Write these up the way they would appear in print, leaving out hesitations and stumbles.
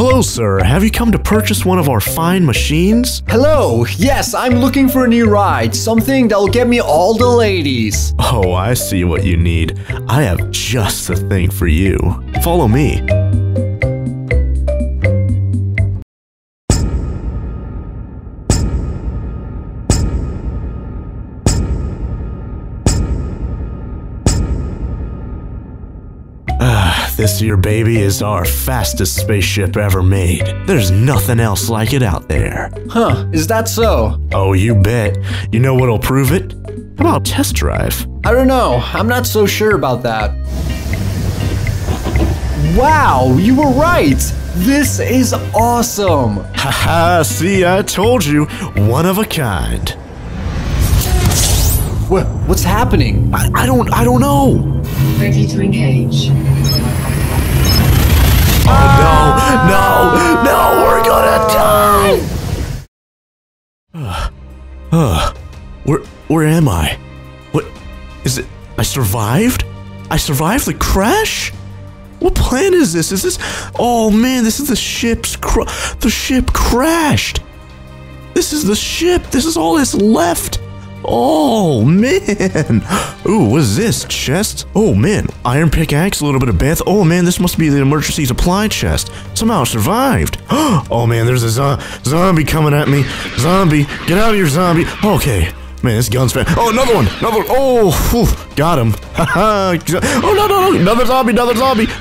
Hello, sir. Have you come to purchase one of our fine machines? Hello. Yes, I'm looking for a new ride. Something that'll get me all the ladies. Oh, I see what you need. I have just the thing for you. Follow me. This here baby is our fastest spaceship ever made. There's nothing else like it out there. Huh, is that so? Oh, you bet. You know what'll prove it? How about test drive? I don't know. I'm not so sure about that. Wow, you were right. This is awesome. Haha, see, I told you. One of a kind. What's happening? I don't know. Ready to engage. Oh no, we're gonna die! Where am I? What, is it, I survived? I survived the crash? What planet is this? Oh man, this is the ship's, the ship crashed! This is the ship, this is all that's left! Oh man! Ooh, what is this? Chest? Oh man, iron pickaxe, a little bit of Bantha. Oh man, this must be the emergency supply chest. Somehow survived. Oh man, there's a zombie coming at me. Zombie, get out of here, zombie. Okay. Man, this gun's fast. Oh, another one! Another one! Oh, whew, got him. Haha. Oh, no! Another zombie,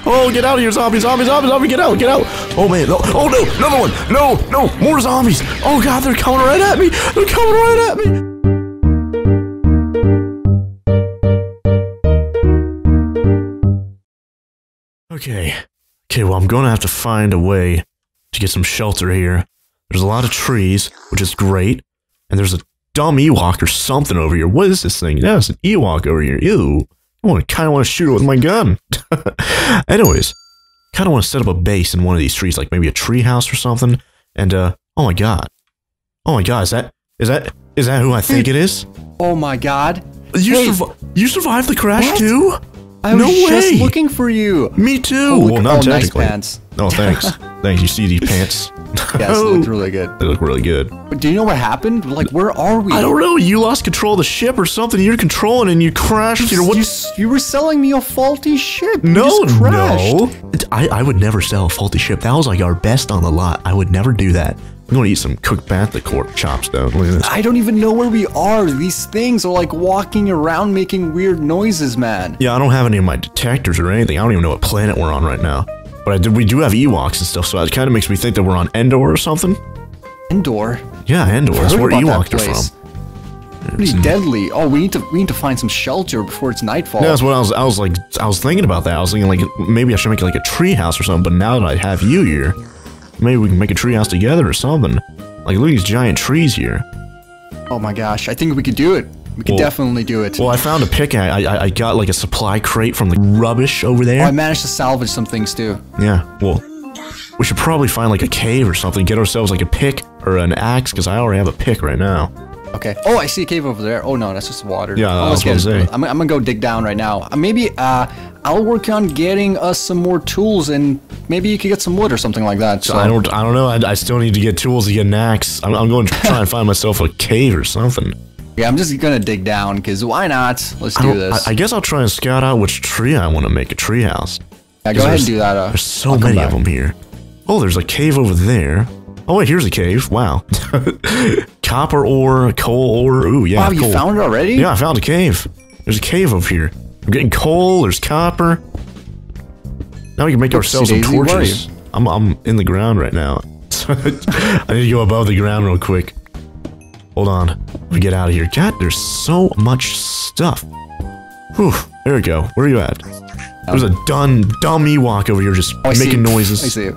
Oh, get out of here, zombie, get out! Oh, man, no. Oh, no! Another one! No! More zombies! Oh, God, they're coming right at me! Okay, well, I'm gonna have to find a way to get some shelter here. There's a lot of trees, which is great. And there's a dumb Ewok or something over here. What is this thing? That's an Ewok over here. Ew. I kind of want to shoot it with my gun. Anyways, kind of want to set up a base in one of these trees, like maybe a tree house or something. And, oh my god, is that who I think it is? Oh my god. You survived the crash too? I was just looking for you. Me too. Oh, well, not technically. Nice pants. Oh, thanks. Thanks. You see these pants? Yes, they look really good. They look really good. But do you know what happened? Like, where are we? I don't know. You lost control of the ship or something. You're controlling and you crashed. You were selling me a faulty ship. No, no. I would never sell a faulty ship. That was like our best on the lot. I would never do that. I'm gonna eat some cooked Bantha corp chops though. Look at this. I don't even know where we are. These things are like walking around making weird noises, man. Yeah, I don't have any of my detectors or anything. I don't even know what planet we're on right now. But we do have Ewoks and stuff, so it kind of makes me think that we're on Endor or something. Endor? Yeah, Endor. That's where Ewoks are from. Pretty deadly. Oh, we need to find some shelter before it's nightfall. Yeah, that's what I was thinking about that. I was thinking like maybe I should make like a tree house or something. But now that I have you here. Maybe we can make a treehouse together or something. Like, look at these giant trees here. Oh my gosh, I think we could do it. We could definitely do it. Well, I found a pickaxe. I got like a supply crate from the rubbish over there. Oh, I managed to salvage some things too. Yeah, well, we should probably find like a cave or something. Get ourselves like a pick or an axe, because I already have a pick right now. Okay. Oh, I see a cave over there. Oh no, that's just water. Yeah, I was gonna say. I'm gonna go dig down right now. Maybe I'll work on getting us some more tools, and maybe you could get some wood or something like that. So I don't know. I still need to get tools to get an axe. I'm going to try and find myself a cave or something. Yeah, I'm just gonna dig down because why not? Let's do this. I guess I'll try and scout out which tree I want to make a tree house. Yeah, go ahead and do that. There's so many of them here. Oh, there's a cave over there. Oh wait, here's a cave. Wow. Copper ore, coal ore. Ooh, yeah. Wow, you found it already? Yeah, I found a cave. There's a cave over here. I'm getting coal. There's copper. Now we can make ourselves some torches. I'm in the ground right now. I need to go above the ground real quick. Hold on. Let me get out of here. God, there's so much stuff. Whew. There we go. Where are you at? There's a dumb Ewok over here just making noises. I see it.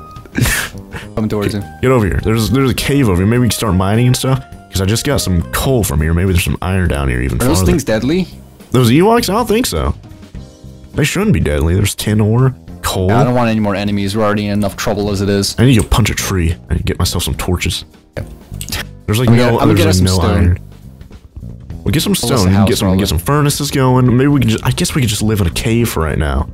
Coming towards him. Get over here. There's a cave over here. Maybe we can start mining and stuff. Because I just got some coal from here. Maybe there's some iron down here even. Are those things deadly? Those Ewoks? I don't think so. They shouldn't be deadly. There's tin ore, coal. Yeah, I don't want any more enemies. We're already in enough trouble as it is. I need to go punch a tree. I need to get myself some torches. Yep. There's like no iron. We'll get some stone. We can get some furnaces going. Maybe we can just, I guess we could just live in a cave for right now.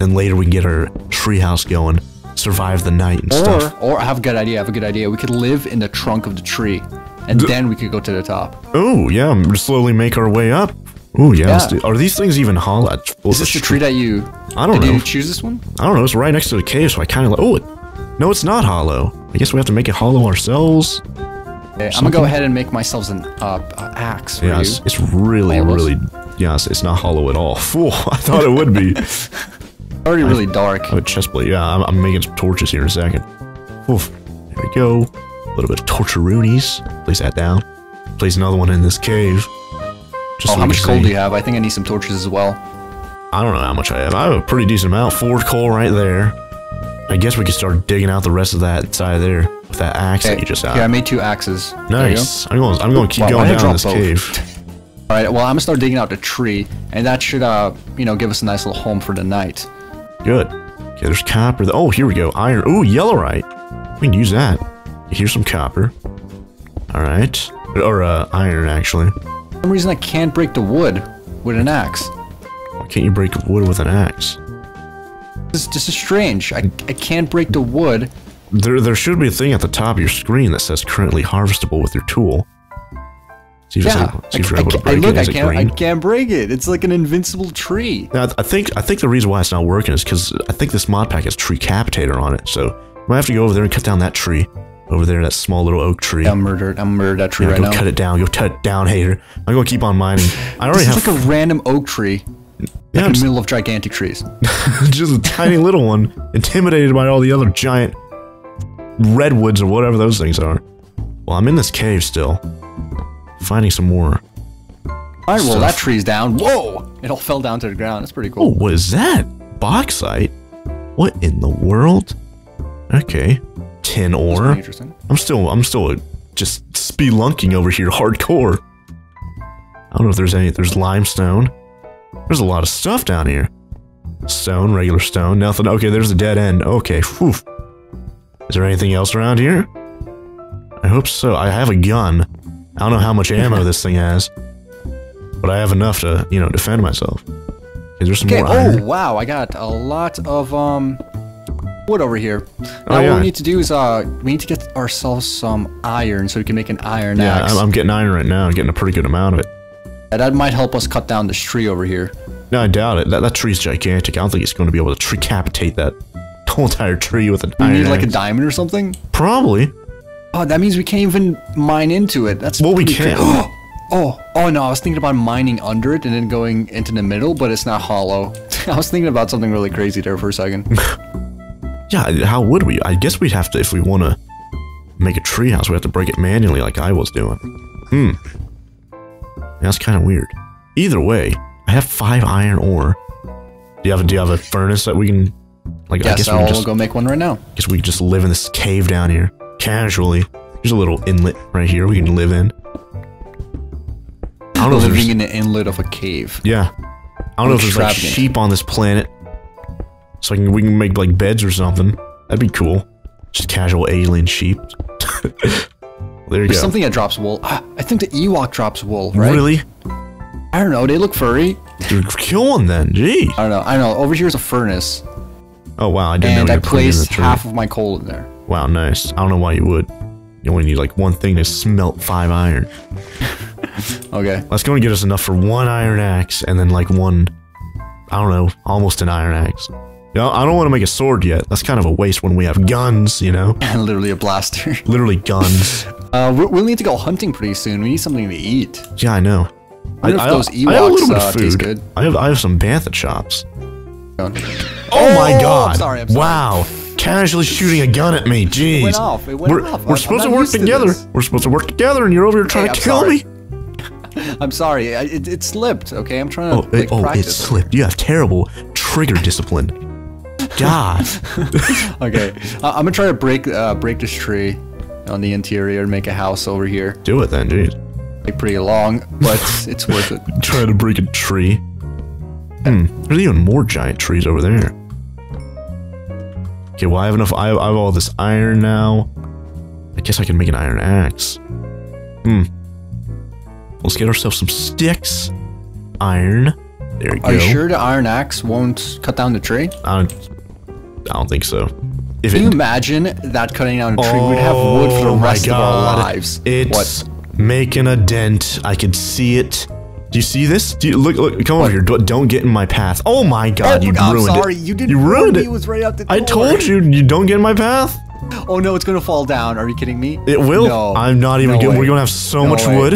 And later we can get our tree house going. survive the night and stuff. Or I have a good idea. We could live in the trunk of the tree, and then we could go to the top. Oh yeah, slowly make our way up. Oh yeah, yeah. Are these things even hollow? Is this the tree that you? I don't know. Did you choose this one? I don't know. It's right next to the cave, so I kind of like. Oh, no, it's not hollow. I guess we have to make it hollow ourselves. Okay, I'm gonna go ahead and make myself an axe. For you. It's really, it's not hollow at all. Fool, I thought it would be. Already really dark. I have a chest plate. Yeah, I'm making some torches here in a second. Oof. There we go. A little bit of torcheroonies. Place that down. Place another one in this cave. Just how much coal do you have? I think I need some torches as well. I don't know how much I have. I have a pretty decent amount. 4 coal right there. I guess we could start digging out the rest of that side there with that axe that you just had. Yeah, I made 2 axes. Nice. I'm going to keep going down this cave. All right. Well, I'm gonna start digging out the tree, and that should, you know, give us a nice little home for the night. Good. Okay, there's copper. Oh, here we go. Iron. Oh, yellowite. We can use that. Here's some copper. All right. Or iron, actually. For some reason, I can't break the wood with an axe. Why can't you break wood with an axe? This is strange. I can't break the wood. There should be a thing at the top of your screen that says currently harvestable with your tool. See if you're able to break it. I can't break it. It's like an invincible tree. Now, I think the reason why it's not working is because I think this mod pack has tree capitator on it. So I might have to go over there and cut down that tree over there, that small little oak tree. Yeah, I'm murdered that tree right now. Go cut it down. Go cut it down, hater. I'm gonna keep on mining. I already have like a random oak tree. Yeah, like in the middle of gigantic trees. Just a tiny little one, intimidated by all the other giant redwoods or whatever those things are. Well, I'm in this cave still. Finding some more. Alright, well that tree's down. Whoa! It all fell down to the ground. That's pretty cool. Oh, what is that? Bauxite? What in the world? Okay. Tin ore. Interesting. I'm still just spelunking over here hardcore. I don't know if there's any. There's limestone. There's a lot of stuff down here. Stone, regular stone, nothing. Okay, there's a dead end. Okay, whew. Is there anything else around here? I hope so. I have a gun. I don't know how much ammo this thing has, but I have enough to, you know, defend myself. Is there some more iron? Oh, wow, I got a lot of wood over here. Now what we need to do is we need to get ourselves some iron so we can make an iron axe. Yeah, I'm getting iron right now. I'm getting a pretty good amount of it. Yeah, that might help us cut down this tree over here. No, I doubt it. That tree's gigantic. I don't think it's going to be able to decapitate that whole entire tree with an iron axe. You need, like, a diamond or something? Probably. Oh, that means we can't even mine into it. That's we can't. Oh no, I was thinking about mining under it and then going into the middle, but it's not hollow. I was thinking about something really crazy there for a second. Yeah, how would we? I guess we'd have to, if we want to make a treehouse, we have to break it manually like I was doing. That's kind of weird. Either way, I have 5 iron ore. Do you have a furnace that we can? Like, yes, I guess we'll go make one right now. I guess we can just live in this cave down here. Casually. There's a little inlet right here we can live in. I don't know if living in the inlet of a cave. Yeah. I don't know if there's like sheep on this planet. So we can make like beds or something. That'd be cool. Just casual alien sheep. Well, there's something that drops wool. I think the Ewok drops wool, right? Really? I don't know. They look furry. Dude, kill one then. Gee. I don't know. Over here's a furnace. Oh wow, I didn't know. And I placed half of my coal in there. Wow, nice. I don't know why you would. You only need like one thing to smelt 5 iron. Okay. That's going to get us enough for 1 iron axe and then like 1, I don't know, almost an iron axe. You know, I don't want to make a sword yet. That's kind of a waste when we have guns, you know? And literally a blaster. Literally guns. We'll need to go hunting pretty soon. We need something to eat. Yeah, I know. I those Ewoks, I have a little bit of food. Good. I have some Bantha chops. Oh my god. I'm sorry. Wow. Casually shooting a gun at me, jeez. It went off. We're supposed to work together. We're supposed to work together, and you're over here trying to kill me. I'm sorry. It slipped. Okay, I'm trying to. It slipped. You have terrible trigger discipline. God. Okay, I'm gonna try to break this tree on the interior and make a house over here. Do it then, jeez. It's pretty long, but it's worth it. Trying to break a tree. There's even more giant trees over there. Okay, well I have enough. I have all this iron now. I guess I can make an iron axe. Let's get ourselves some sticks. Iron. There you go. Are you sure the iron axe won't cut down the tree? I don't think so. Can you imagine that cutting down a tree? We'd have wood for the rest of our lives. It's making a dent. I could see it. Do you see this? Do you, look, come over here. Don't get in my path. Oh my god, you ruined it. I'm sorry, you didn't. You ruined it. It was right out the door. I told you, you don't get in my path. Oh no, it's gonna fall down. Are you kidding me? It will. No, I'm not even good. We're gonna have so much wood.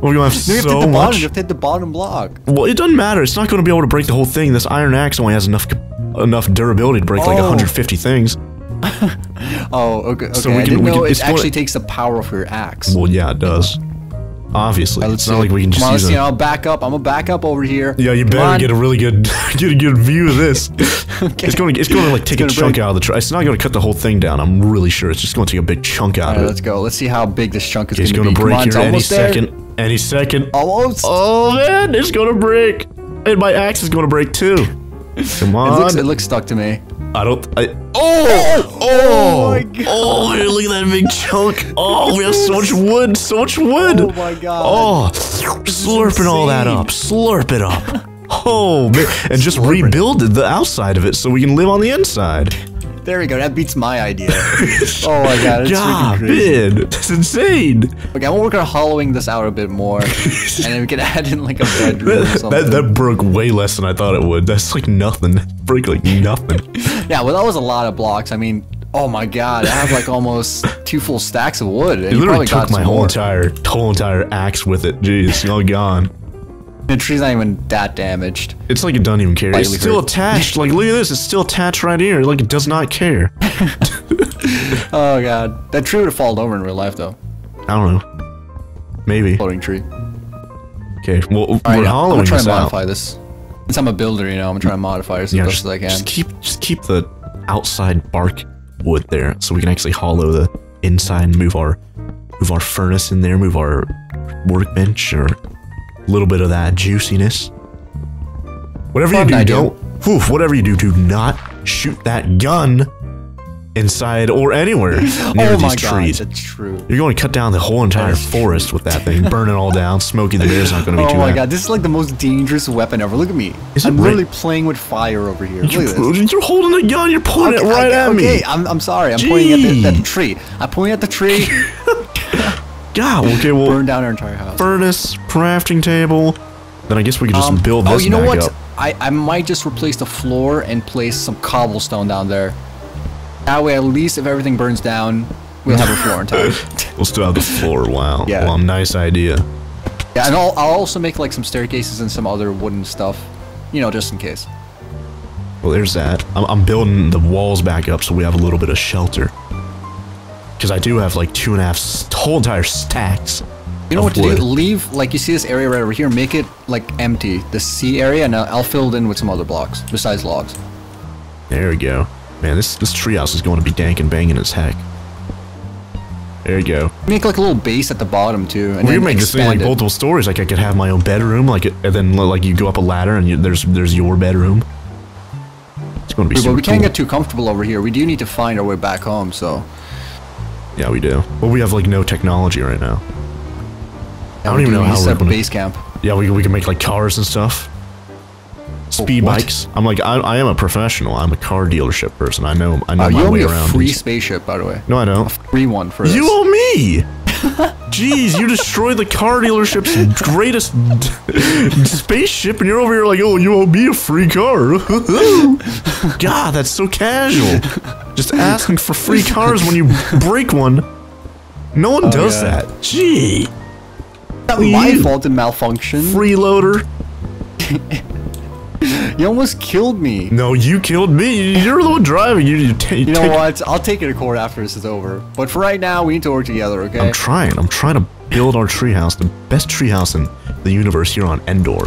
We're gonna have so much. You have to hit the bottom block. Well, it doesn't matter. It's not gonna be able to break the whole thing. This iron axe only has enough durability to break like 150 things. Okay. So it actually takes the power of your axe. Well, yeah, it does. Obviously, it's not like we can just use it. I'll back up. I'm gonna back up over here. Yeah, you better get a really good, view of this. Okay. It's gonna like take a chunk out of the tree. It's not gonna cut the whole thing down. I'm really sure. It's just gonna take a big chunk out of it. Let's go. Let's see how big this chunk is gonna be. It's gonna break here any second. Any second. Almost. Oh man, it's gonna break, and my axe is gonna break too. Come on. It looks stuck to me. Oh my god. Oh, look at that big chunk. Oh, we have so much wood, Oh my god. Oh, slurping all that up. Slurp it up. Oh, man. And just rebuild the outside of it so we can live on the inside. There we go. That beats my idea. Oh my god. God, man. That's insane. Okay, I'm gonna work on hollowing this out a bit more. And then we can add in like a bedroom or something. That broke way less than I thought it would. That's like nothing. That broke like nothing. Yeah, well, that was a lot of blocks. I mean, oh my god. I have like almost 2 full stacks of wood. And it literally took my whole entire axe with it. Jeez, it's all gone. The tree's not even that damaged. It's like it doesn't even care. It's still attached. Like, look at this. It's still attached right here. Like, it does not care. Oh, God. That tree would have fallen over in real life, though. I don't know. Maybe. Floating tree. Okay. Well, we're hollowing this out. I'm trying to modify this. Since I'm a builder, you know, I'm trying to modify this as much as I can. Just keep the outside bark wood there so we can actually hollow the inside and move our furnace in there, move our workbench or... little bit of that juiciness. Whatever you do, do not shoot that gun inside or anywhere near these trees. God, that's true. You're going to cut down the whole entire forest with that thing, burn it all down. Smokey the Bear's not going to be too bad. Oh my god, this is like the most dangerous weapon ever. Look at me. I'm really playing with fire over here. Look at this. You're holding a gun. You're pointing it right at me. Okay, I'm sorry. I'm pointing at the tree. I'm pointing at the tree. God, okay, well, burn down our entire house. Furnace, crafting table. Then I guess we could just build this back up. Oh, you know what? I might just replace the floor and place some cobblestone down there. That way, at least if everything burns down, we'll have a floor in time. We'll still have the floor, wow. Yeah. Well, nice idea. Yeah, and I'll also make, like, some staircases and some other wooden stuff. You know, just in case. Well, there's that. I'm building the walls back up so we have a little bit of shelter. Because I do have like 2.5 whole entire stacks. You know what to do? Leave, like, you see this area right over here, make it like empty, the C area, and I'll fill it in with some other blocks besides logs. There we go. Man, this treehouse is going to be dank and banging as heck. There you go. Make like a little base at the bottom too, and we can make this thing like multiple stories. Like I could have my own bedroom, like, and then like you go up a ladder and there's your bedroom. It's going to be super cool. But we can't get too comfortable over here. We do need to find our way back home, so. Yeah, we do. Well, we have like no technology right now. I don't even know how we're gonna base camp. Yeah, we can make like cars and stuff. Speed bikes. I'm like I am a professional. I'm a car dealership person. I know my way around. You owe me a free spaceship, by the way. No, I don't. A free one for this. You owe me. Jeez, you destroyed the car dealership's greatest spaceship, and you're over here like, oh, you owe me a free car. God, that's so casual. Just asking for free cars when you break one. No one does that. Gee. That's my fault in malfunction. Freeloader. You almost killed me. No, you killed me. You're the one driving. You know what? I'll take it to court after this is over. But for right now, we need to work together, okay? I'm trying. I'm trying to build our treehouse, the best treehouse in the universe here on Endor.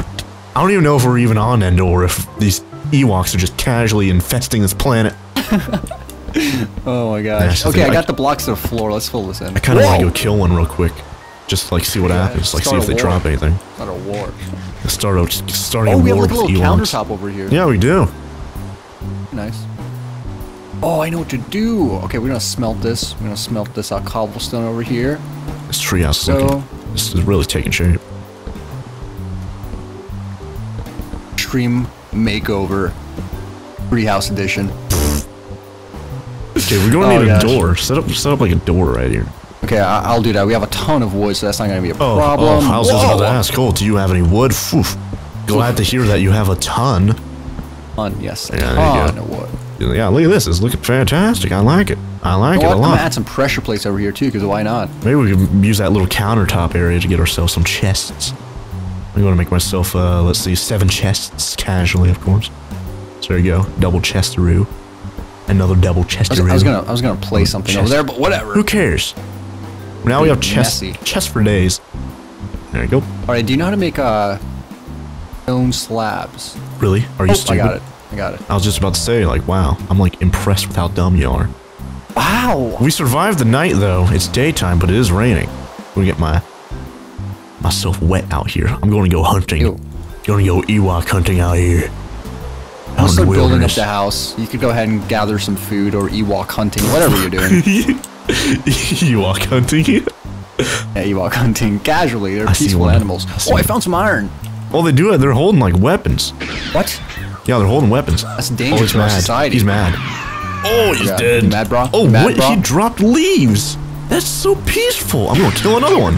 I don't even know if we're even on Endor, if these Ewoks are just casually infesting this planet. Oh my gosh. Okay, I got the blocks to the floor. Let's fill this in. I kind of want to go kill one real quick. Just like see what happens. Like see if they drop anything. Not a war. Starting a war with Ewoks. Oh, we have like a little countertop over here. Yeah, we do. Nice. Oh, I know what to do. Okay, we're gonna smelt this. We're gonna smelt this cobblestone over here. This treehouse is looking. This is really taking shape. Extreme makeover, treehouse edition. these two. We're going to need a door. Set up like a door right here. Okay, I'll do that. We have a ton of wood, so that's not going to be a problem. Oh, I was just about to ask, Cole, do you have any wood? Oof. Glad to hear that you have a ton. Yes, a ton of wood. Yeah, look at this. It's looking fantastic. I like it. I like it a lot. I'm going to add some pressure plates over here, too, because why not? Maybe we can use that little countertop area to get ourselves some chests. I'm going to make myself, let's see, 7 chests casually, of course. So there you go. Double chest-a-roo. Another double chest-a-roo. I was gonna play something over there, but whatever. Who cares? Now we have chests for days. There you go. Alright, do you know how to make stone slabs? Really? Are you stupid? I got it. I was just about to say, like, wow. I'm, like, impressed with how dumb you are. Wow! We survived the night, though. It's daytime, but it is raining. I'm gonna get myself wet out here. I'm gonna go hunting. Ew. Gonna go Ewok hunting out here. I'm still building up the house. You could go ahead and gather some food or Ewok hunting, whatever you're doing. Ewok hunting? Yeah, Ewok hunting. Casually, they're peaceful animals. I found some iron. Well, they do it. They're holding, like, weapons. What? Yeah, they're holding weapons. That's dangerous to our society. He's mad. Oh, he's dead. You mad, bro? Oh, mad, what? Bro? He dropped leaves. That's so peaceful. I'm gonna kill another one.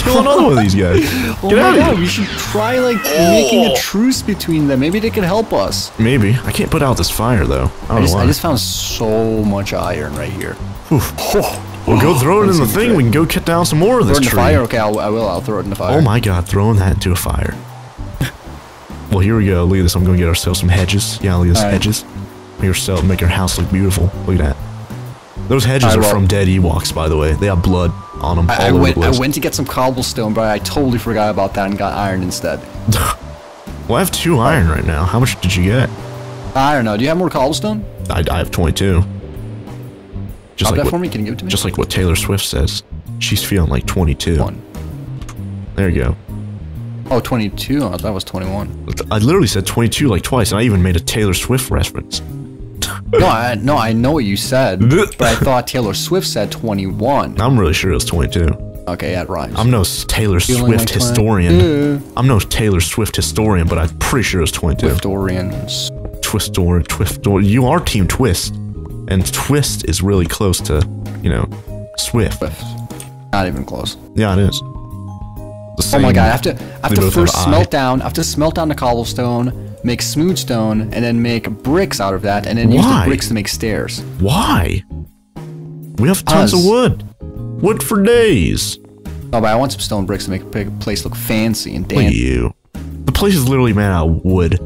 Kill another one of these guys. Get out of here. We should try, like, making a truce between them. Maybe they can help us. Maybe. I can't put out this fire, though. I just found so much iron right here. Oof. We'll go throw it in the thing. Good. We can go cut down some more of this tree. Throw it in the fire? Okay, I will. I'll throw it in the fire. Oh, my God. Throwing that into a fire. Well, here we go. Look at this. I'm gonna get ourselves some hedges. Yeah, look at this. Hedges. Make your house look beautiful. Look at that. Those hedges are from dead Ewoks, by the way. They have blood on them. I went to get some cobblestone, but I totally forgot about that and got iron instead. Well, I have 2 iron right now. How much did you get? I don't know. Do you have more cobblestone? I have 22. Just like that for me? Can you give it to me? Just like what Taylor Swift says. She's feeling like 22. There you go. Oh, 22? I thought it was 21. I literally said 22 like twice, and I even made a Taylor Swift reference. No, I know what you said, but I thought Taylor Swift said 21. I'm really sure it was 22. Okay, that rhymes. I'm no Taylor Swift historian. I'm no Taylor Swift historian, but I'm pretty sure it was 22. Twistorians. Twistor. You are Team Twist, and Twist is really close to, you know, Swift. Not even close. Yeah, it is. Oh my God! I have to first smelt down. I have to smelt down the cobblestone. Make smooth stone, and then make bricks out of that, and then use the bricks to make stairs. Why? We have tons of wood. Wood for days. Oh, but I want some stone bricks to make a place look fancy and dandy. The place is literally made out of wood.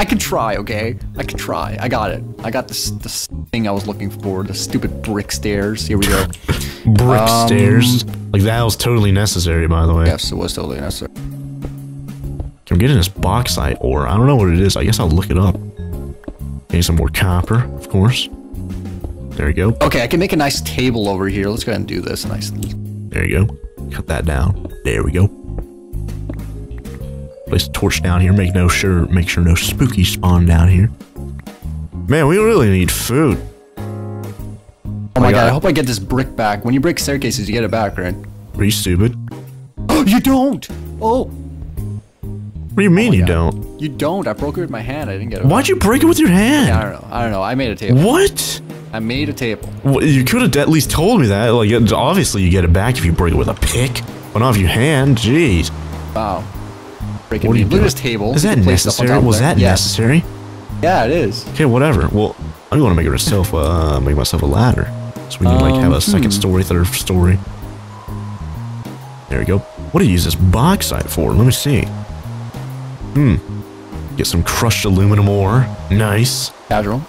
I could try, okay? I could try. I got it. I got this thing I was looking for, the stupid brick stairs. Here we go. Brick stairs? Like, that was totally necessary, by the way. Yes, it was totally necessary. I'm getting this bauxite ore. I don't know what it is. I guess I'll look it up. Need some more copper, of course. There you go. Okay, I can make a nice table over here. Let's go ahead and do this nicely. There you go. Cut that down. There we go. Place the torch down here. Make sure no spooky spawn down here. Man, we really need food. Oh my God, I hope I get this brick back. When you break staircases, you get it back, right? Are you stupid? You don't! Oh! What do you mean you don't? You don't. I broke it with my hand. I didn't get it. Why'd you break it with your hand? Yeah, I don't know. I don't know. I made a table. What? I made a table. Well, you could have at least told me that. Like, obviously you get it back if you break it with a pick, but not with your hand. Jeez. Wow. Breaking what are you doing? Look at this table. Is that necessary? Was that necessary? Yeah, it is. Okay, whatever. Well, I'm gonna make myself a ladder, so we can like have a second story, third story. There we go. What do you use this bauxite for? Let me see. Get some crushed aluminum ore. Nice. Casual.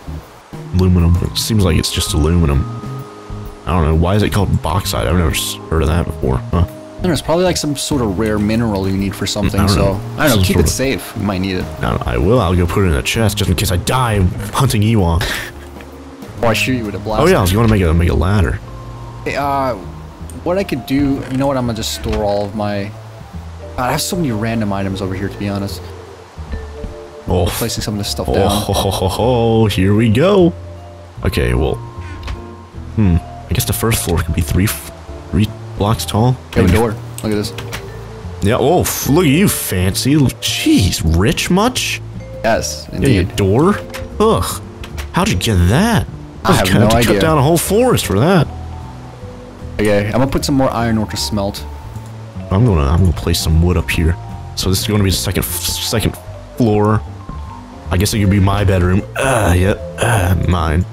Aluminum. It seems like it's just aluminum. I don't know. Why is it called bauxite? I've never heard of that before. Huh. There's probably like some sort of rare mineral you need for something. I don't know. Keep it safe. You might need it. I will. I'll go put it in a chest just in case I die hunting Ewok. Or I shoot you with a blast. Oh yeah, I was going to make a ladder. Hey, what I could do? You know what? I'm gonna just store all of my. God, I have so many random items over here, to be honest. Placing some of this stuff down. Here we go. Okay, well, I guess the first floor could be three blocks tall. Got a door. Look at this. Yeah. Oh, look at you, fancy. Jeez, rich much? Yes, indeed. Yeah, your door. Ugh. How'd you get that? I have no idea. Cut down a whole forest for that. Okay, I'm gonna put some more iron ore to smelt. I'm gonna place some wood up here. So this is gonna be the second floor. I guess it could be my bedroom. Yep. Mine.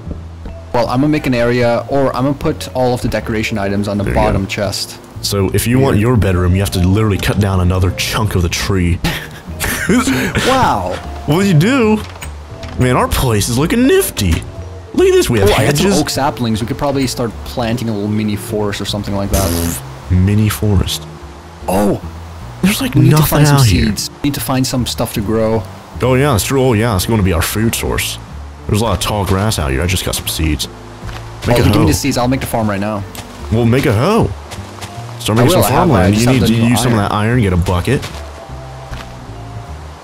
Well, I'm gonna make an area, or I'm gonna put all of the decoration items on the bottom chest. So if you want your bedroom, you have to literally cut down another chunk of the tree. Wow. What do you do? Man, our place is looking nifty. Look at this, we have hedges. I had some oak saplings. We could probably start planting a little mini forest or something like that. Mini forest. Oh, there's like nothing to find out some seeds. We need to find some stuff to grow. Oh yeah, that's true. Oh yeah, it's going to be our food source. There's a lot of tall grass out here. I just got some seeds. Make a hoe. Give me the seeds. I'll make the farm right now. Well, make a hoe. Start making some farmland. You need to use some of that iron. Get a bucket.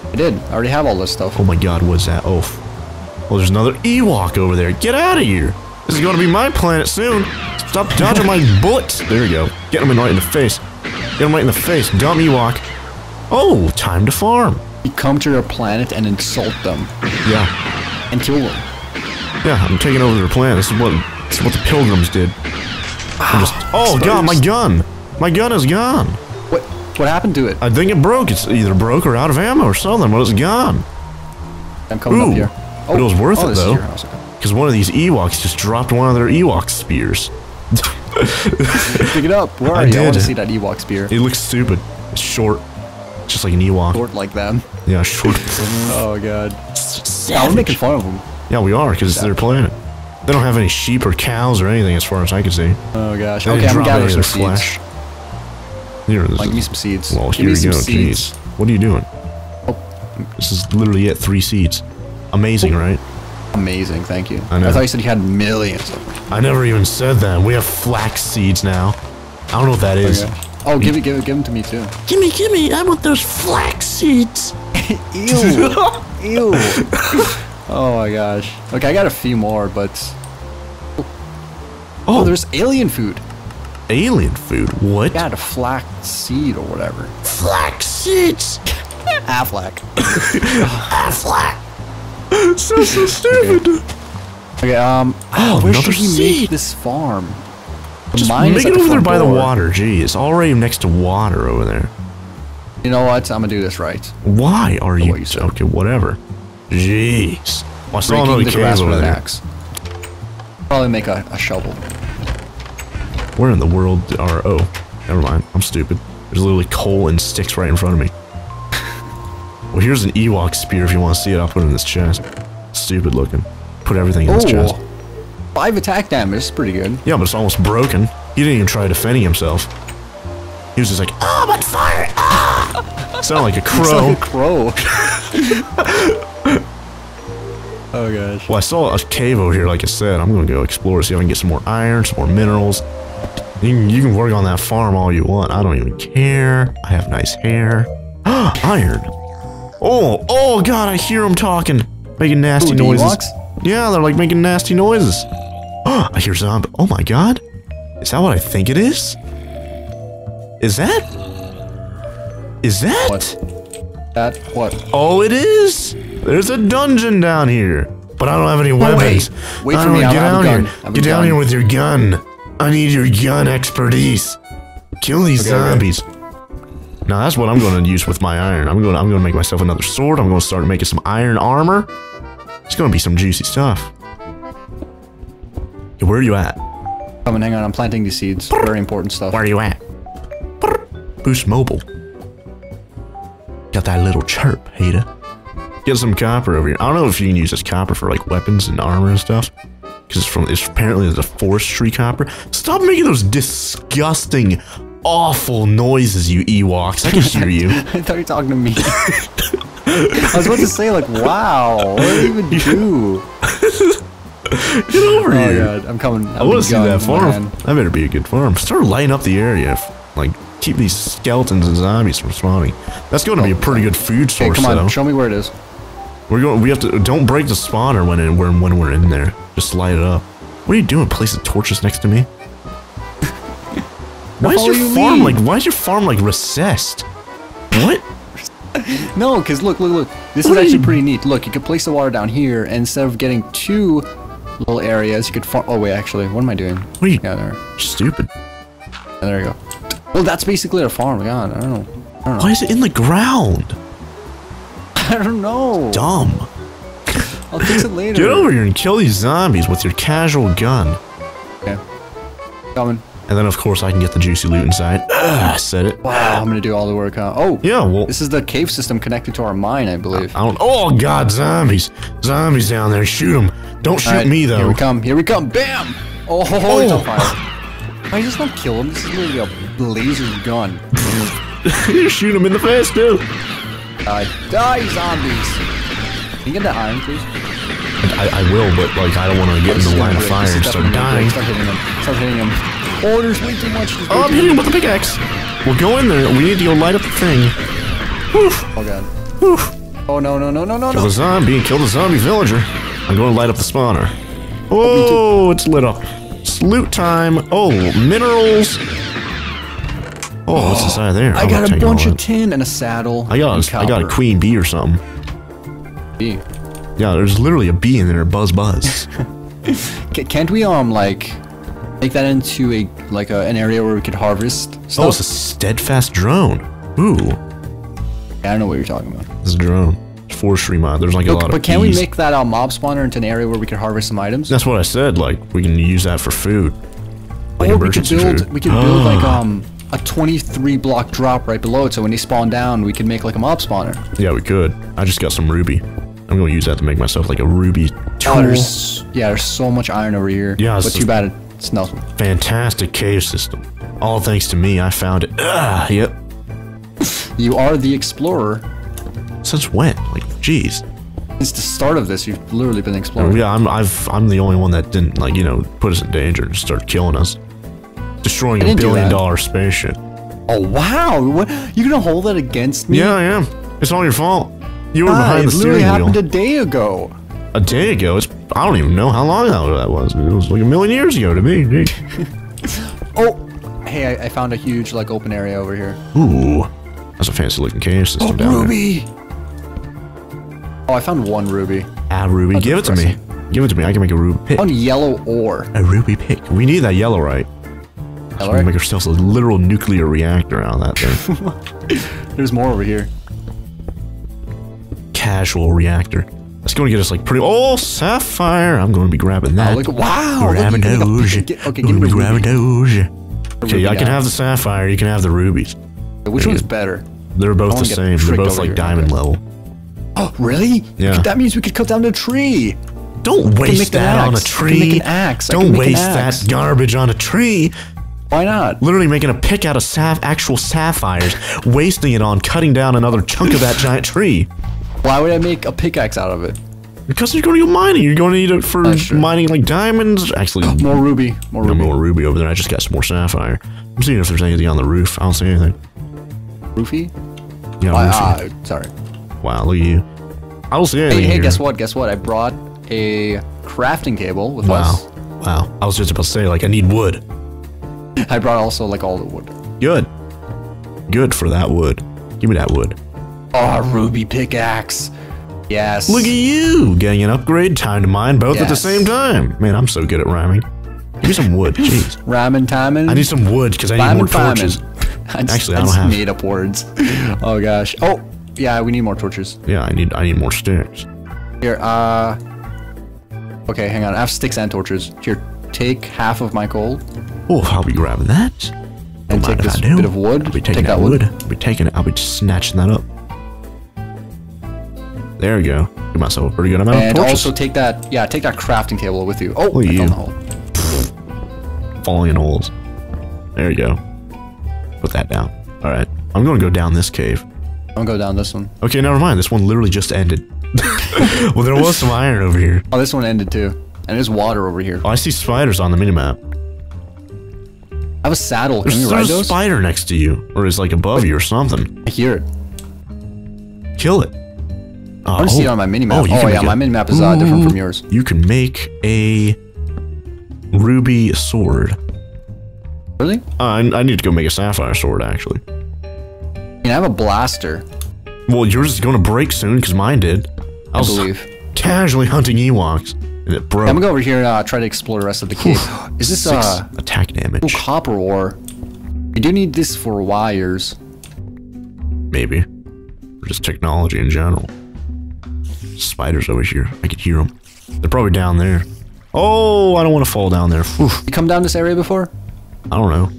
I did. I already have all this stuff. Oh my god, what's that? Oh. Well, there's another Ewok over there. Get out of here. This is going to be my planet soon. Stop dodging my bullets. There you go. Get him right in the face. Get him right in the face. Dumb Ewok. Oh, time to farm. You come to their planet and insult them. Yeah. And kill them. Yeah, I'm taking over their planet. This is what the pilgrims did. Oh god, my gun. My gun is gone. What happened to it? I think it broke. It's either broke or out of ammo or something, but it's gone. I'm coming up here. But it was worth it, though, because one of these Ewoks just dropped one of their Ewok spears. Pick it up. Where are you? I want to see that Ewok spear. It looks stupid. It's short. Just like an Ewok. Short like them. Yeah, short. Oh, god. Yeah, we're making fun of them. Yeah, we are, because it's their planet. They don't have any sheep or cows or anything, as far as I can see. Oh, gosh. Okay, I'm gathering some flesh. Here, this give me some seeds. Well, here you go. Jeez. What are you doing? Oh. This is literally it. 3 seeds. Amazing, right? Amazing, thank you. I thought you said you had millions of them. I never even said that. We have flax seeds now. I don't know what that is. Okay. Oh, give them to me too. Gimme, I want those flax seeds. Ew. Ew. Oh my gosh. Okay, I got a few more, but... Oh, there's alien food. Alien food? What? Yeah, a flax seed or whatever. Flax seeds! Aflac. Aflac. So stupid. Okay, where should we make this farm? Just make it over there by the water, geez. Already next to water over there. You know what? I'm gonna do this right. Why are you... Okay, whatever. Jeez. I still don't know the cans over there. Probably make a shovel. Where in the world are... Oh, never mind. I'm stupid. There's literally coal and sticks right in front of me. Well, here's an Ewok spear if you want to see it. I'll put it in this chest. Stupid looking. Put everything in this chest. 5 attack damage. It's pretty good. Yeah, but it's almost broken. He didn't even try defending himself. He was just like, oh, I'm on fire! Ah! Sounded like a crow. Like a crow. Oh, gosh. Well, I saw a cave over here, like I said. I'm going to go explore, see if I can get some more iron, some more minerals. You can work on that farm all you want. I don't even care. I have nice hair. Iron. Oh god, I hear them talking. Making nasty noises. Yeah, they're like making nasty noises. Oh, I hear zombie. Oh my god. Is that what I think it is? Is that? What? That what? Oh, it is. There's a dungeon down here. But I don't have any weapons. Wait for me, I have a gun. Get down here with your gun. I need your gun expertise. Kill these zombies. Now that's what I'm going to use with my iron. I'm going to make myself another sword. I'm going to start making some iron armor. It's going to be some juicy stuff. Hey, where are you at? Come on, hang on. I'm planting these seeds. Very important stuff. Where are you at? Boost mobile. Got that little chirp, Hada. Get some copper over here. I don't know if you can use this copper for like weapons and armor and stuff. Because it's apparently there's a forestry copper. Stop making those disgusting, awful noises, you Ewoks. I can hear you. I thought you were talking to me. I was about to say, like, wow, what do you even do? Get over here. Oh, God, I'm coming. I want to see that farm. That better be a good farm. Start lighting up the area. Like, keep these skeletons and zombies from spawning. That's going to be a pretty good food source, though. Come on, show me where it is. We have to... Don't break the spawner when we're in there. Just light it up. What are you doing? Placing torches next to me? Why is your farm like recessed? What? No, because look. This is actually pretty neat. Look, you can place the water down here, and instead of getting 2 little areas you could farm. Oh wait, actually, what am I doing? What are you? Yeah, there. Stupid. Yeah, there we go. Well, that's basically a farm. God, I don't know. Why is it in the ground? I don't know. It's dumb. I'll fix it later. Get over here and kill these zombies with your casual gun. Yeah. Coming. And then, of course, I can get the juicy loot inside. Ugh, I said it. Wow, I'm gonna do all the work, huh? Oh! Yeah, well... This is the cave system connected to our mine, I believe. I don't... Oh, God, zombies! Zombies down there, shoot them! Don't shoot me, though! Here we come, here we come! BAM! Oh, it's on fire. Why just not kill him? This is really a laser gun. You shoot him in the face, too! Die, zombies! Can you get that iron, please? I will, but, like, I don't want to get in the line of fire and start dying. Start hitting him. Start hitting him. Oh, there's way too much. Oh, I'm hitting him with the pickaxe. We'll go in there. We need to go light up the thing. Woof. Oh, God. Woof. Oh, no, no, no, no, no. Kill the zombie. Kill the zombie villager. I'm going to light up the spawner. Oh, it's lit up. It's loot time. Oh, minerals. Oh, what's inside there? I got a bunch of tin and a saddle. I got a queen bee or something. Bee? Yeah, there's literally a bee in there. Buzz, buzz. Can't we, like... Make that into an area where we could harvest stuff. Oh, it's a steadfast drone. Ooh. Yeah, I don't know what you're talking about. It's a drone. It's forestry mod. There's like a lot of But can we make that mob spawner into an area where we could harvest some items? That's what I said. Like, we can use that for food. Like emergency food. We could build like a 23 block drop right below it, so when they spawn down, we could make like a mob spawner. Yeah, we could. I just got some ruby. I'm gonna use that to make myself like a ruby tool. Oh, there's so much iron over here. Yeah, but too bad it's nothing. Fantastic cave system. All thanks to me, I found it. Ugh, yep. You are the explorer. Since when? Like, jeez. Since the start of this, you've literally been exploring. Yeah, I'm the only one that didn't, like, you know, put us in danger and start killing us. Destroying a billion-dollar spaceship. Oh, wow! What? You're gonna hold that against me? Yeah, I am. It's all your fault. You were behind the steering wheel. It literally happened a day ago. A day ago? I don't even know how long that was. It was like a million years ago to me. Oh! Hey, I found a huge, like, open area over here. Ooh. That's a fancy-looking cave system down ruby. There. Ruby! Oh, I found one ruby. Ah, ruby. That's Give it to me. Give it to me. I can make a ruby pick. On yellow ore. A ruby pick. We need that yellowite. So we can make ourselves a literal nuclear reactor out of that thing. There's more over here. Casual reactor. That's going to get us like pretty. Oh, sapphire! I'm going to be grabbing that. Oh, look, wow! Grabbing those. Okay, give me grabbing those. Okay, I can have the sapphire. You can have the rubies. Which one's better? They're both the same. They're both like diamond level. Oh, really? Yeah. That means we could cut down a tree. Don't waste that on a tree. I can make an axe. Don't waste that garbage on a tree. Why not? Literally making a pick out of actual sapphires, wasting it on cutting down another chunk of that giant tree. Why would I make a pickaxe out of it? Because you're going to go mining. You're going to need it for mining like diamonds. Actually, more ruby. More ruby. More ruby over there. I just got some more sapphire. I'm seeing if there's anything on the roof. I don't see anything. Roofy? Yeah, roofy. Sorry. Wow, look at you. I don't see anything. Hey, guess what? Guess what? I brought a crafting table with us. Wow. I was just about to say, like, I need wood. I brought also, like, all the wood. Good. Good for that wood. Give me that wood. Oh, ruby pickaxe. Yes. Look at you, getting an upgrade, time to mine both at the same time. Man, I'm so good at rhyming. Give me some wood, jeez. Rhyming, timing. I need some wood, because I need more torches. Actually, I don't have. I just made up words. Oh, gosh. Oh, yeah, we need more torches. Yeah, I need more sticks. Here, okay, hang on. I have sticks and torches. Here, take half of my gold. Oh, I'll be grabbing that. And take this bit of wood. I'll be taking that wood. I'll be taking it. I'll be just snatching that up. There we go. Give myself a pretty good amount of torches. And also take that, yeah, take that crafting table with you. Oh, I found the hole. Falling in holes. There you go. Put that down. All right. I'm going to go down this cave. I'm going to go down this one. Okay, never mind. This one literally just ended. Well, there was some iron over here. Oh, this one ended too. And there's water over here. Oh, I see spiders on the minimap. I have a saddle. Can you ride those? There's a spider next to you. Or it's like above you or something. I hear it. Kill it. I want to see it on my minimap. Oh yeah, my minimap is different from yours. You can make a ruby sword. Really? I need to go make a sapphire sword, actually. And I have a blaster. Well, yours is going to break soon, because mine did. I was casually hunting Ewoks. And Bro. I'm gonna go over here and try to explore the rest of the cave. Is this attack damage? Ooh, copper ore. We do need this for wires. Maybe. Or just technology in general. Spiders over here. I could hear them. They're probably down there. Oh, I don't want to fall down there. Oof. You come down this area before? I don't know.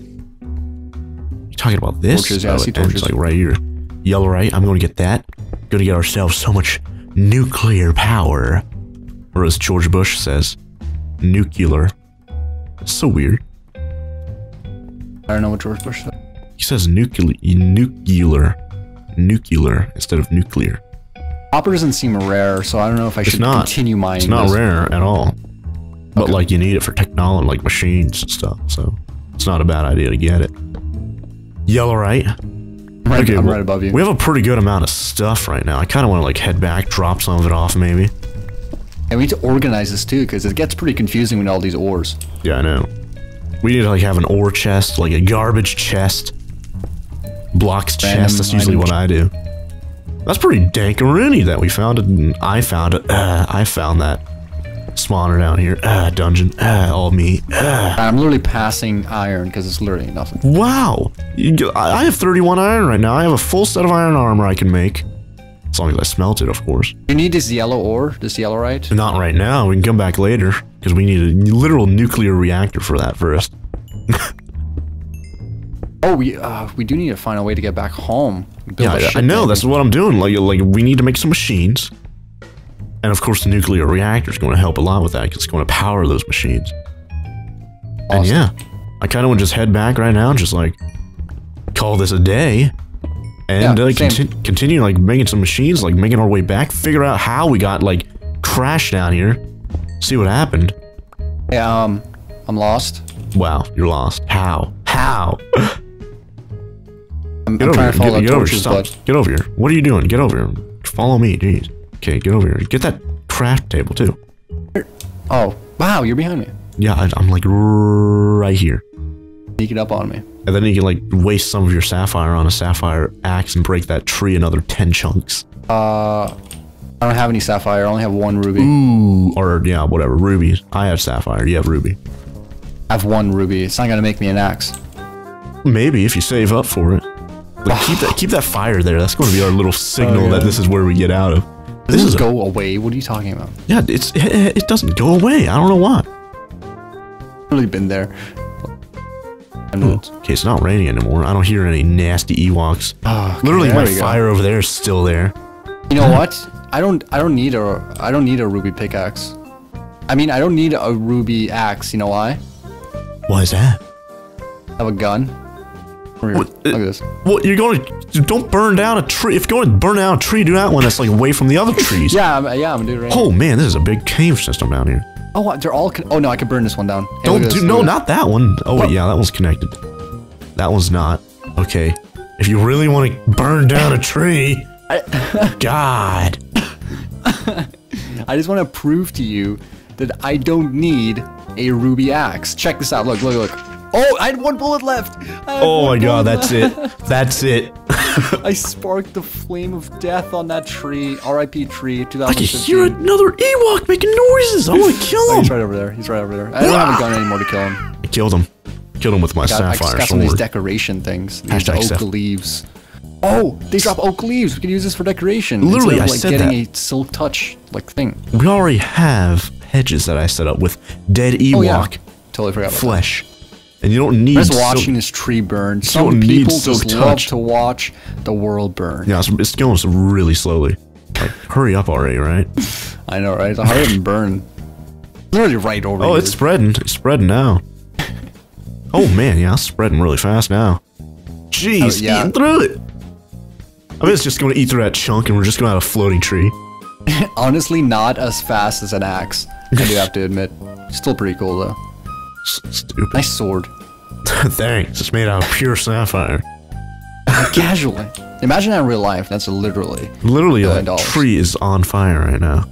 You talking about this? Torches, yeah, I see torches. It's like right here. Yellowite. I'm going to get that. Going to get ourselves so much nuclear power. Or as George Bush says, nuclear. It's so weird. I don't know what George Bush said. He says nuclear instead of nuclear. Copper doesn't seem rare, so I don't know if I should continue mining. It's not rare at all. But okay. Like you need it for technology, like machines and stuff. So it's not a bad idea to get it. Yellowite. Right, okay, I'm right above you. We have a pretty good amount of stuff right now. I kind of want to like head back, drop some of it off maybe. And we need to organize this too, because it gets pretty confusing when all these ores. Yeah, I know. We need to like have an ore chest, like a garbage chest. Blocks chest, that's usually what I do. That's pretty dankaroony that we found it, and I found that spawner down here. Dungeon. All me. I'm literally passing iron because it's literally nothing. Wow! I have 31 iron right now. I have a full set of iron armor I can make. As long as I smelt it, of course. You need this yellow ore? This yellowite? Not right now. We can come back later. Because we need a literal nuclear reactor for that first. Oh, we do need to find a way to get back home. Yeah, I know, that's what I'm doing. Like we need to make some machines. And of course the nuclear reactor is going to help a lot with that, because it's going to power those machines. Awesome. And yeah, I kind of want to just head back right now and just like call this a day. And yeah, continue like making some machines, like making our way back, figure out how we got like crashed down here. See what happened. Hey, I'm lost. Wow, you're lost. How? Get over here. What are you doing? Get over here. Follow me, jeez. Okay, get over here. Get that craft table, too. Oh, wow, you're behind me. Yeah, I'm like right here. Sneak it up on me. And then you can like waste some of your sapphire on a sapphire axe and break that tree another 10 chunks. I don't have any sapphire. I only have one ruby. Ooh, or yeah, whatever. Rubies. I have sapphire. You have ruby. I have one ruby. It's not going to make me an axe. Maybe if you save up for it. Like, keep that fire there. That's going to be our little signal that this is where we get out of. This is go away. What are you talking about? Yeah, it doesn't go away. I don't know why. I've really been there. Okay, it's not raining anymore. I don't hear any nasty Ewoks. Oh, okay, literally, my fire over there is still there. You know what? I don't need a ruby pickaxe. I mean, I don't need a ruby axe. You know why? Why is that? I have a gun. Look at this. What, you're going to... Don't burn down a tree. If you're going to burn down a tree, do that one that's like away from the other trees. Yeah, I'm doing it right now. Oh man, this is a big cave system down here. Oh, they're all... Oh no, I could burn this one down. Hey, no, not that one. Oh wait, yeah, that one's connected. That one's not. Okay. If you really want to burn down a tree... God. I just want to prove to you that I don't need a ruby axe. Check this out. Look. Oh, I had one bullet left. Oh my god, that's it. I sparked the flame of death on that tree. R.I.P. tree. 2015. I can hear another Ewok making noises. I want to kill him. He's right over there. I don't have a gun anymore to kill him. I killed him. Killed him with my sapphire sword. I got some of these decoration things. These oak leaves. Oh, they drop oak leaves. We can use this for decoration. Literally, I said that. Getting a silk touch like thing. We already have hedges that I set up with dead Ewok. Oh, yeah. Totally forgot about flesh. That. And you don't need. I'm just watching this tree burn. Some people just love to watch the world burn. Yeah, it's going really slowly. Like, hurry up already, right? I know, right? So hurry up and burn. Literally right over here. Oh, it's spreading. It's spreading now. Oh man, yeah, it's spreading really fast now. Jeez, eating through it. I mean, it's just going to eat through that chunk, and we're just going to have a floating tree. Honestly, not as fast as an axe. I do have to admit, still pretty cool though. Stupid. Nice sword. Thanks. It's made out of pure sapphire. Casually. Imagine that in real life. That's literally a tree is on fire right now.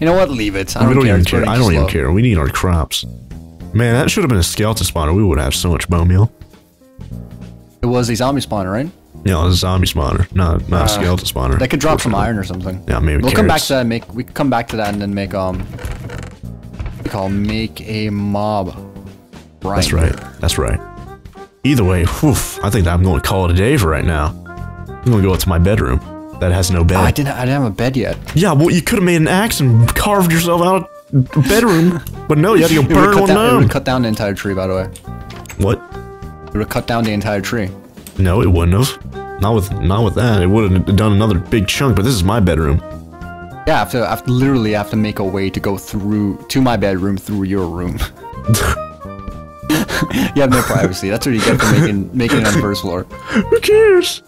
You know what? Leave it. I don't even care. We need our crops. Man, that should have been a skeleton spawner. We would have so much bone meal. It was a zombie spawner, right? Yeah, it was a zombie spawner, not a skeleton spawner. That could drop some iron or something. Yeah, maybe. We'll come back to that. And then make called Make a Mob Grinder. That's right. That's right. Either way, whew, I think I'm going to call it a day for right now. I'm going to go up to my bedroom. That has no bed. Oh, I didn't have a bed yet. Yeah, well, you could have made an axe and carved yourself out a bedroom, but no, you had to go burn one down. It would cut down the entire tree, by the way. What? It would have cut down the entire tree. No, it wouldn't have. Not with that. It would have done another big chunk, but this is my bedroom. Yeah, I have to literally make a way to go through to my bedroom through your room. You have no privacy. That's what you get for making it on the first floor. Who cares?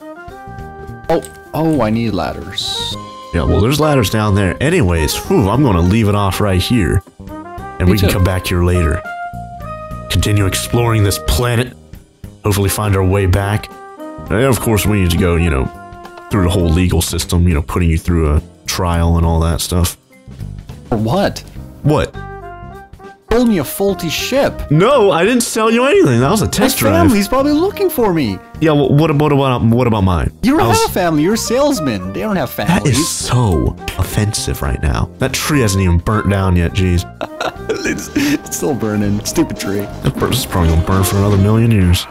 Oh, I need ladders. Yeah, well, there's ladders down there. Anyways, whew, I'm going to leave it off right here. And we can come back here later. Continue exploring this planet. Hopefully find our way back. And of course, we need to go, you know, through the whole legal system, you know, putting you through a trial and all that stuff. For what? What? You sold me a faulty ship. No, I didn't sell you anything. That was a test drive. My family's probably looking for me. Yeah, well, what about mine? You don't have a family. You're a salesman. They don't have families. That is so offensive right now. That tree hasn't even burnt down yet. Jeez. It's still burning. Stupid tree. That person's probably gonna burn for another million years.